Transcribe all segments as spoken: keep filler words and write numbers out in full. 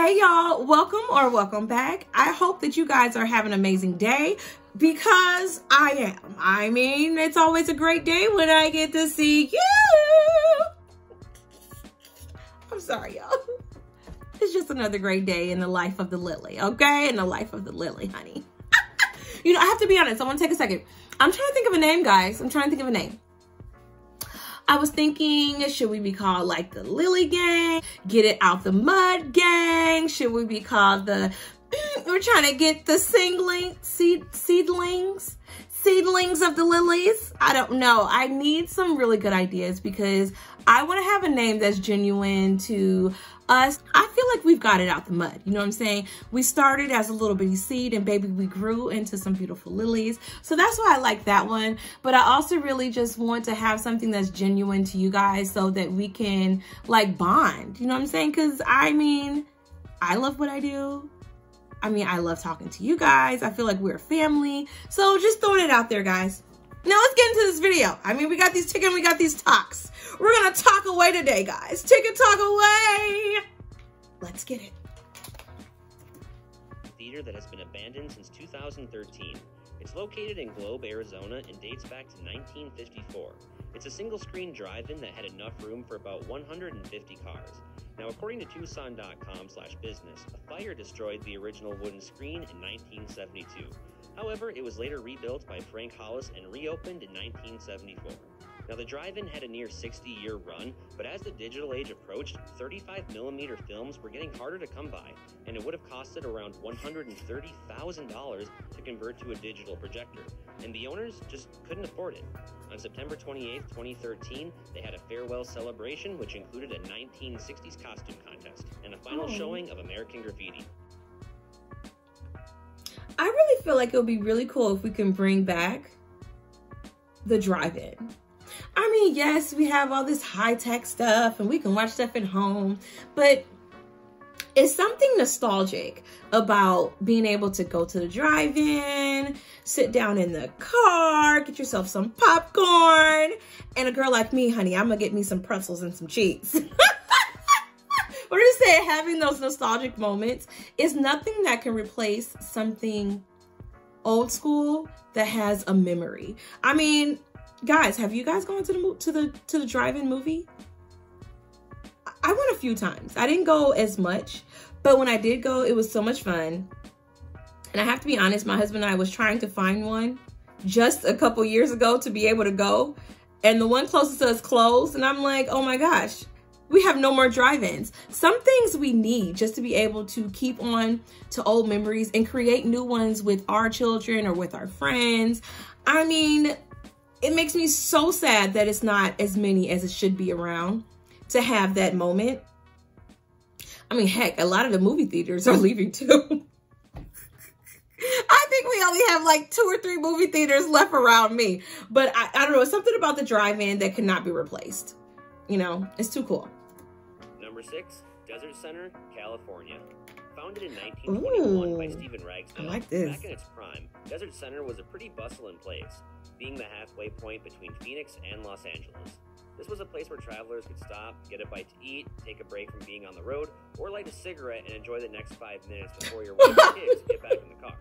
Hey y'all, welcome or welcome back. I hope that you guys are having an amazing day because I am. I mean, it's always a great day when I get to see you. I'm sorry, y'all. It's just another great day in the life of the Lily, okay? In the life of the Lily, honey. You know, I have to be honest. I want to take a second. I'm trying to think of a name, guys. I'm trying to think of a name. I was thinking, should we be called like the Lily Gang? Get It Out the Mud Gang? Should we be called the, we're trying to get the singling, seed, seedlings, seedlings of the lilies? I don't know. I need some really good ideas because I want to have a name that's genuine to us. I feel like we've got it out the mud. You know what I'm saying? We started as a little bitty seed and baby, we grew into some beautiful lilies. So that's why I like that one. But I also really just want to have something that's genuine to you guys so that we can like bond. You know what I'm saying? Cause I mean, I love what I do. I mean, I love talking to you guys. I feel like we're a family. So just throwing it out there, guys. Now let's get into this video. I mean, we got these chicken, we got these talks. We're gonna talk away today, guys. Chicken talk away. Let's get it. Theater that has been abandoned since two thousand thirteen. It's located in Globe, Arizona, and dates back to nineteen fifty-four. It's a single-screen drive-in that had enough room for about one hundred fifty cars. Now, according to Tucson dot com slash business, a fire destroyed the original wooden screen in nineteen seventy-two. However, it was later rebuilt by Frank Hollis and reopened in nineteen seventy-four. Now, the drive-in had a near sixty-year run, but as the digital age approached, thirty-five millimeter films were getting harder to come by, and it would have costed around one hundred thirty thousand dollars to convert to a digital projector, and the owners just couldn't afford it. On September twenty-eighth, twenty thirteen, they had a farewell celebration, which included a nineteen sixties costume contest and a final oh. showing of American Graffiti. I really feel like it would be really cool if we can bring back the drive-in. I mean, yes, we have all this high-tech stuff and we can watch stuff at home, but it's something nostalgic about being able to go to the drive-in, sit down in the car, get yourself some popcorn, and a girl like me, honey, I'm gonna get me some pretzels and some cheese. We're just saying having those nostalgic moments is nothing that can replace something old school that has a memory. I mean, guys, have you guys gone to the to the to the drive-in movie? I went a few times. I didn't go as much, but when I did go, it was so much fun. And I have to be honest, my husband and I was trying to find one just a couple years ago to be able to go, and the one closest to us closed, and I'm like, oh my gosh. We have no more drive-ins. Some things we need just to be able to keep on to old memories and create new ones with our children or with our friends. I mean, it makes me so sad that it's not as many as it should be around to have that moment. I mean, heck, a lot of the movie theaters are leaving too. I think we only have like two or three movie theaters left around me. But I, I don't know, something about the drive-in that cannot be replaced. You know, it's too cool. Number six, Desert Center, California. Founded in nineteen twenty-one Ooh, by Stephen Ragsdale. I like this. Back in its prime, Desert Center was a pretty bustling place, being the halfway point between Phoenix and Los Angeles. This was a place where travelers could stop, get a bite to eat, take a break from being on the road, or light a cigarette and enjoy the next five minutes before your wife and kids get back in the car.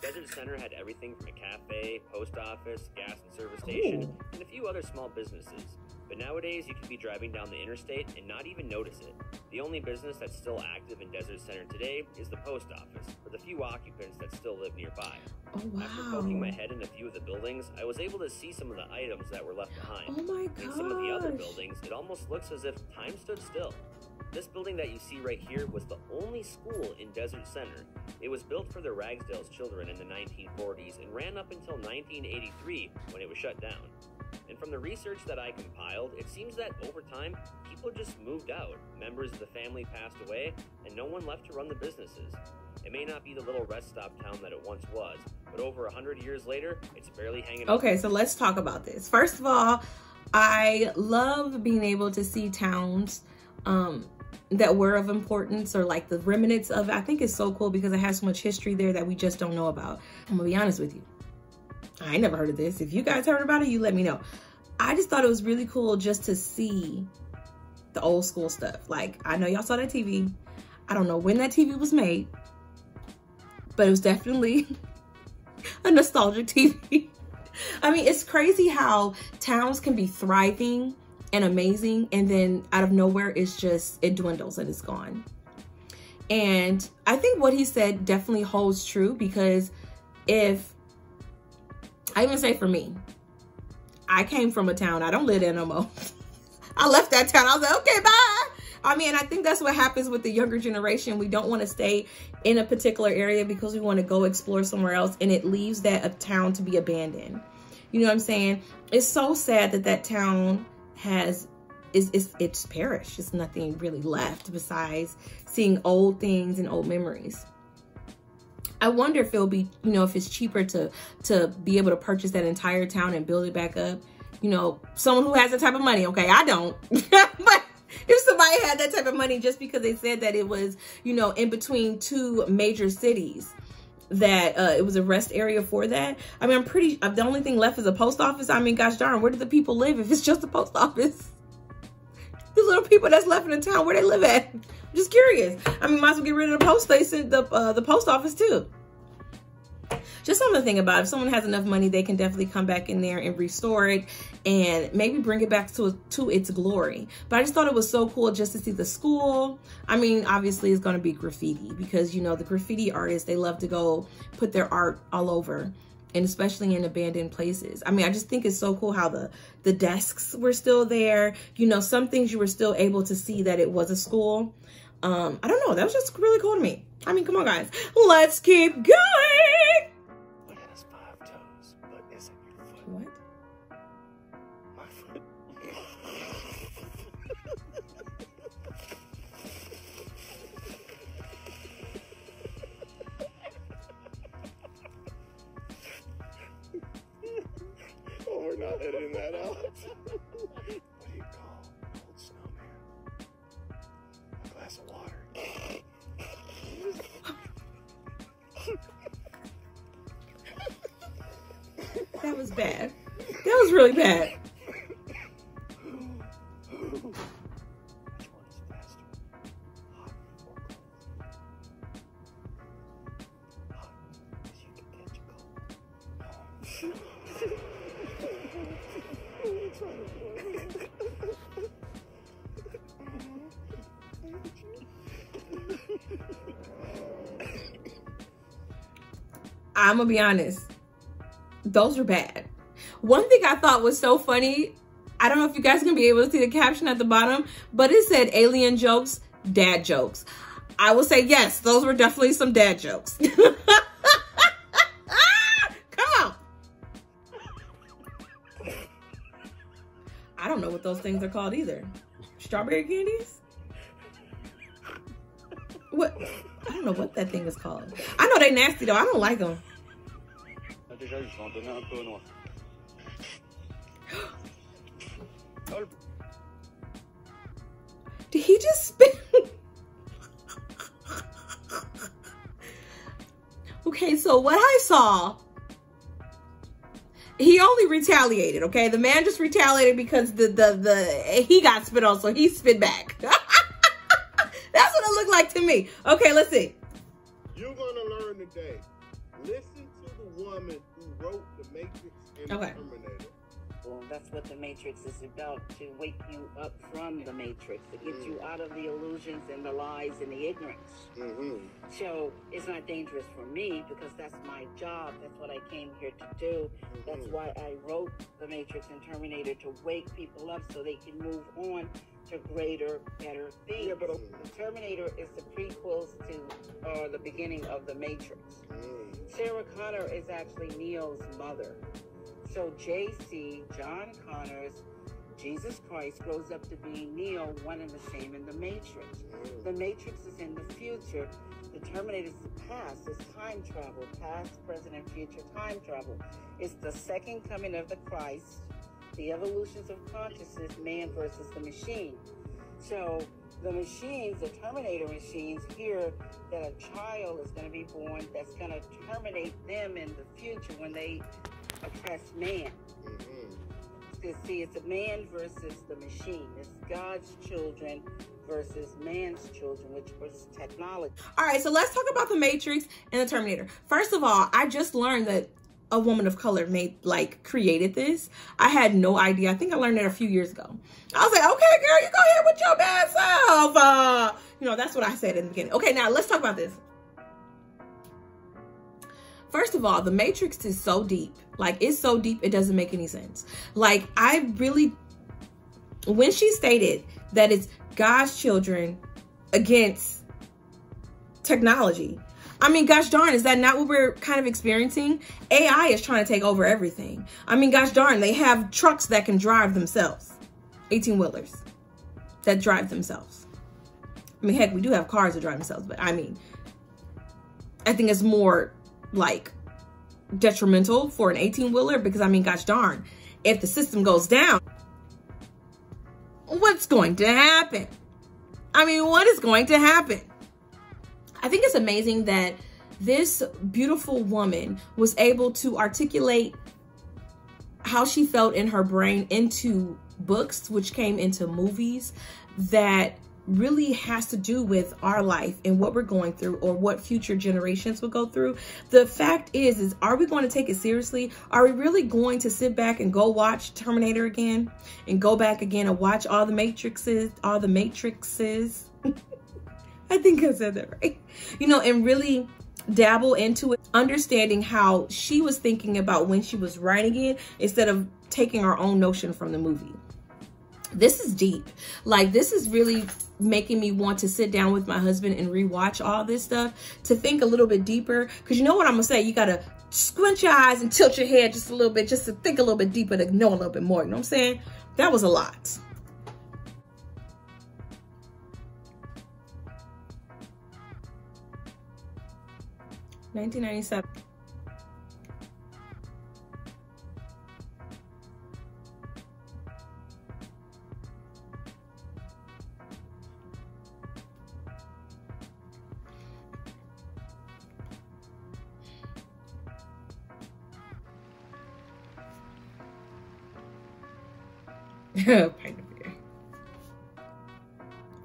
Desert Center had everything from a cafe, post office, gas and service station, Ooh. and a few other small businesses. But nowadays, you could be driving down the interstate and not even notice it. The only business that's still active in Desert Center today is the post office, for the few occupants that still live nearby. Oh, wow. After poking my head in a few of the buildings, I was able to see some of the items that were left behind. Oh my gosh. In some of the other buildings, it almost looks as if time stood still. This building that you see right here was the only school in Desert Center. It was built for the Ragsdale's children in the nineteen forties and ran up until nineteen eighty-three when it was shut down. And from the research that I compiled, it seems that over time, people just moved out. Members of the family passed away, and no one left to run the businesses. It may not be the little rest stop town that it once was, but over one hundred years later, it's barely hanging out. Okay, so let's talk about this. First of all, I love being able to see towns um, that were of importance or like the remnants of it. I think it's so cool because it has so much history there that we just don't know about. I'm gonna be honest with you. I never heard of this. If you guys heard about it, you let me know. I just thought it was really cool just to see the old school stuff. Like, I know y'all saw that T V. I don't know when that T V was made, but it was definitely a nostalgic T V. I mean, it's crazy how towns can be thriving and amazing, and then out of nowhere, it's just, it dwindles and it's gone. And I think what he said definitely holds true, because if, I even say for me, I came from a town, I don't live there no more. I left that town, I was like, okay, bye. I mean, I think that's what happens with the younger generation. We don't want to stay in a particular area because we want to go explore somewhere else, and it leaves that a town to be abandoned. You know what I'm saying? It's so sad that that town has, is it's, it's perished. It's nothing really left besides seeing old things and old memories. I wonder if it'll be, you know, if it's cheaper to, to be able to purchase that entire town and build it back up. You know, someone who has that type of money. Okay, I don't. But if somebody had that type of money, just because they said that it was, you know, in between two major cities, that uh, it was a rest area for that. I mean, I'm pretty, the only thing left is a post office. I mean, gosh darn, where do the people live if it's just a post office? The little people that's left in the town, where they live at? I'm just curious. I mean, might as well get rid of the post station, the, uh, the post office too. Just something to think about. If someone has enough money, they can definitely come back in there and restore it and maybe bring it back to, to its glory. But I just thought it was so cool just to see the school. I mean, obviously it's going to be graffiti, because, you know, the graffiti artists, they love to go put their art all over, and especially in abandoned places. I mean, I just think it's so cool how the, the desks were still there. You know, some things you were still able to see that it was a school. Um, I don't know. That was just really cool to me. I mean, come on, guys. Let's keep going. Not editing that out. What do you call old snowman? A glass of water. That was bad. That was really bad. I'm gonna be honest, those were bad. One thing I thought was so funny, I don't know if you guys can be able to see the caption at the bottom, but it said alien jokes, dad jokes. I will say, yes, those were definitely some dad jokes. Come on. I don't know what those things are called either. Strawberry candies? What? I don't know what that thing is called. I know they nasty though, I don't like them. Did he just spit? Okay, so what I saw, he only retaliated, okay? The man just retaliated because the the the he got spit on, so he spit back. That's what it looked like to me. Okay, let's see. You're gonna learn today. Listen to the woman who wrote The Matrix and okay. Terminator. Well, that's what The Matrix is about, to wake you up from the Matrix, to get mm. you out of the illusions and the lies and the ignorance. Mm-hmm. So it's not dangerous for me, because that's my job. That's what I came here to do. Mm-hmm. That's why I wrote The Matrix and Terminator, to wake people up so they can move on to greater, better things. Yeah, but the Terminator is the prequels to uh, the beginning of The Matrix. Mm. Sarah Connor is actually Neo's mother. So J C, John Connors, Jesus Christ, grows up to be Neo, one and the same in The Matrix. The Matrix is in the future. The Terminator is the past. It's time travel, past, present, and future time travel. It's the second coming of the Christ, the evolutions of consciousness, man versus the machine. So the machines, the Terminator machines, hear that a child is going to be born that's going to terminate them in the future when they oppressed man. Mm-hmm. See, it's a man versus the machine. It's God's children versus man's children, which was technology. All right, so let's talk about The Matrix and The Terminator. First of all, I just learned that a woman of color made, like, created this. I had no idea. I think I learned that a few years ago. I was like, okay, girl, you go ahead with your bad self. Uh, you know, that's what I said in the beginning. Okay, now let's talk about this. First of all, The Matrix is so deep. Like, it's so deep, it doesn't make any sense. Like, I really, when she stated that it's God's children against technology, I mean, gosh darn, is that not what we're kind of experiencing? A I is trying to take over everything. I mean, gosh darn, they have trucks that can drive themselves. eighteen-wheelers that drive themselves. I mean, heck, we do have cars that drive themselves, but I mean, I think it's more like detrimental for an eighteen-wheeler because I mean, gosh darn, if the system goes down, what's going to happen? I mean, what is going to happen? I think it's amazing that this beautiful woman was able to articulate how she felt in her brain into books, which came into movies, that really has to do with our life and what we're going through or what future generations will go through. The fact is, is are we going to take it seriously? Are we really going to sit back and go watch Terminator again and go back again and watch all the Matrixes, all the Matrixes? I think I said that right. You know, and really dabble into it, understanding how she was thinking about when she was writing it instead of taking our own notion from the movie. This is deep. Like, this is really making me want to sit down with my husband and rewatch all this stuff to think a little bit deeper. Because you know what I'm going to say? You got to squint your eyes and tilt your head just a little bit just to think a little bit deeper, to know a little bit more. You know what I'm saying? That was a lot. nineteen ninety-seven. Pint of beer.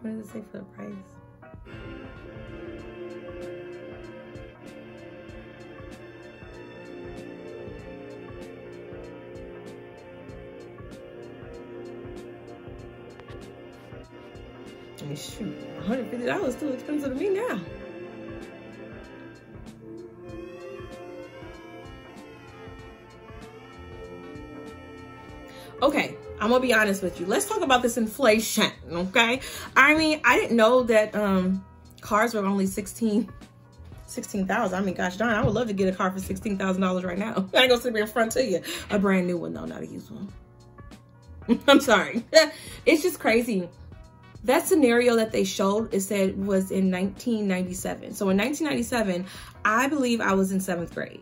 What does it say for the price? I mean, shoot, one hundred fifty dollars is too expensive to me now. Okay, I'm gonna be honest with you. Let's talk about this inflation, okay? I mean, I didn't know that um, cars were only sixteen thousand dollars. sixteen thousand dollars. I mean, gosh darn, I would love to get a car for sixteen thousand dollars right now. I ain't gonna sit here in front to you. A brand new one, though, not a used one. I'm sorry. It's just crazy. That scenario that they showed, it said, was in nineteen ninety-seven. So in nineteen ninety-seven, I believe I was in seventh grade.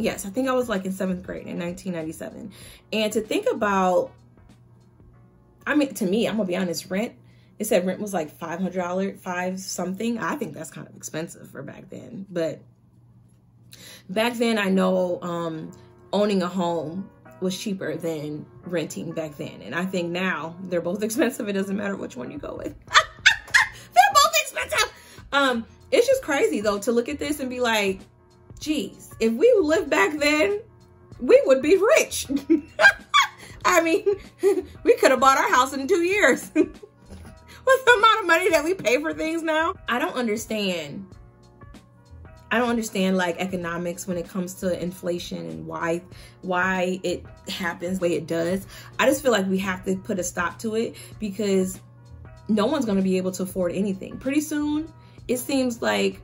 Yes, I think I was like in seventh grade in nineteen ninety-seven. And to think about, I mean, to me, I'm gonna be honest, rent, it said rent was like five hundred dollars, five something. I think that's kind of expensive for back then. But back then, I know um, owning a home was cheaper than renting back then. And I think now they're both expensive. It doesn't matter which one you go with. They're both expensive. Um, it's just crazy though to look at this and be like, geez, if we lived back then, we would be rich. I mean, we could have bought our house in two years. With the amount of money that we pay for things now. I don't understand. I don't understand like economics when it comes to inflation and why why it happens the way it does. I just feel like we have to put a stop to it because no one's gonna be able to afford anything. Pretty soon, it seems like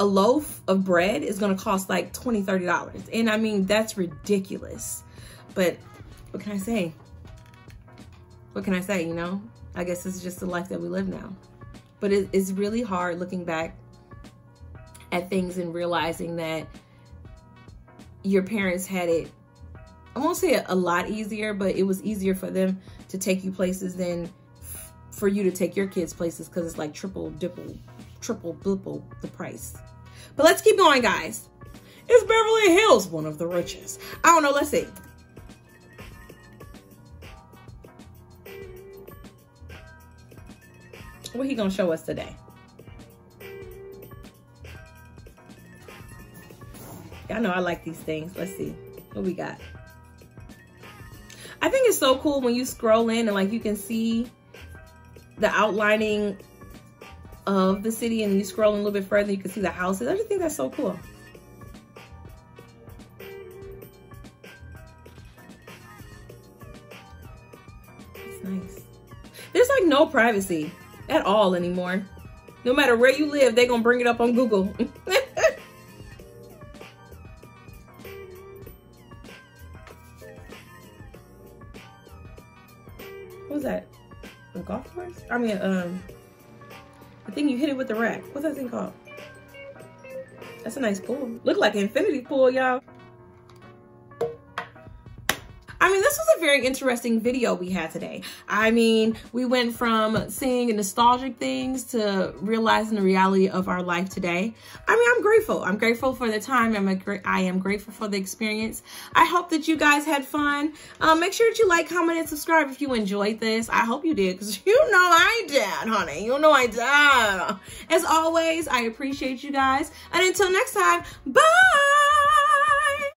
a loaf of bread is gonna cost like twenty dollars, thirty dollars. And I mean, that's ridiculous. But what can I say? What can I say, you know? I guess it's just the life that we live now. But it, it's really hard looking back at things and realizing that your parents had it, I won't say a lot easier, but it was easier for them to take you places than f for you to take your kids places because it's like triple, dipple, triple, blipple the price. But let's keep going, guys. Is Beverly Hills one of the richest? I don't know, let's see. what he gonna show us today? Y'all know I like these things. Let's see what we got. I think it's so cool when you scroll in and like you can see the outlining of the city, and you scroll a little bit further, you can see the houses. I just think that's so cool. It's nice. There's like no privacy at all anymore. No matter where you live, they're gonna bring it up on Google. What was that? A golf course? I mean, um, I think you hit it with the rack. What's that thing called? That's a nice pool. Look like an infinity pool, y'all. I mean, this was a very interesting video we had today. I mean, we went from seeing nostalgic things to realizing the reality of our life today. I mean, I'm grateful. I'm grateful for the time. I'm a gra- I am grateful for the experience. I hope that you guys had fun. Um, make sure that you like, comment, and subscribe if you enjoyed this. I hope you did, because you know I did, honey. You know I did. As always, I appreciate you guys. And until next time, bye!